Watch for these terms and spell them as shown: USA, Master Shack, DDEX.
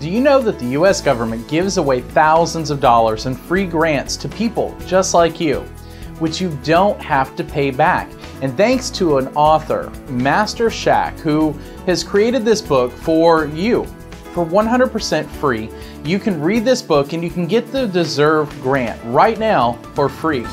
Do you know that the U.S. government gives away thousands of dollars in free grants to people just like you, which you don't have to pay back? And thanks to an author, Master Shack, who has created this book for you. For 100% free, you can read this book and you can get the deserved grant right now for free.